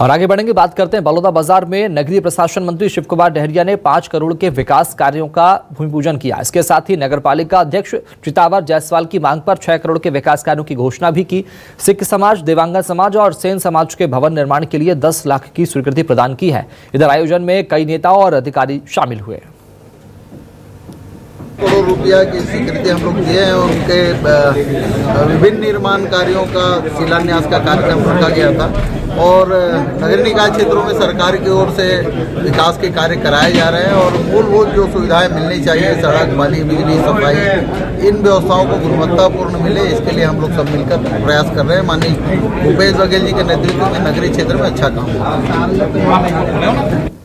और आगे बढ़ेंगे, बात करते हैं बलौदाबाजार में नगरीय प्रशासन मंत्री शिवकुमार डहरिया ने 5 करोड़ के विकास कार्यों का भूमि पूजन किया। इसके साथ ही नगरपालिका अध्यक्ष चितावर जायसवाल की मांग पर 6 करोड़ के विकास कार्यों की घोषणा भी की। सिख समाज, देवांगन समाज और सेन समाज के भवन निर्माण के लिए 10 लाख की स्वीकृति प्रदान की है। इधर आयोजन में कई नेताओं और अधिकारी शामिल हुए। करोड़ रुपया की स्वीकृति हम लोग दिए हैं और उनके विभिन्न निर्माण कार्यों का शिलान्यास का कार्यक्रम रखा गया था और नगर निकाय क्षेत्रों में सरकार की ओर से विकास के कार्य कराए जा रहे हैं और मूलभूत जो सुविधाएं मिलनी चाहिए, सड़क, पानी, बिजली, सफाई, इन व्यवस्थाओं को गुणवत्तापूर्ण मिले, इसके लिए हम लोग सब मिलकर प्रयास कर रहे हैं। माननीय भूपेश बघेल जी के नेतृत्व में नगरीय क्षेत्र में अच्छा काम हुआ।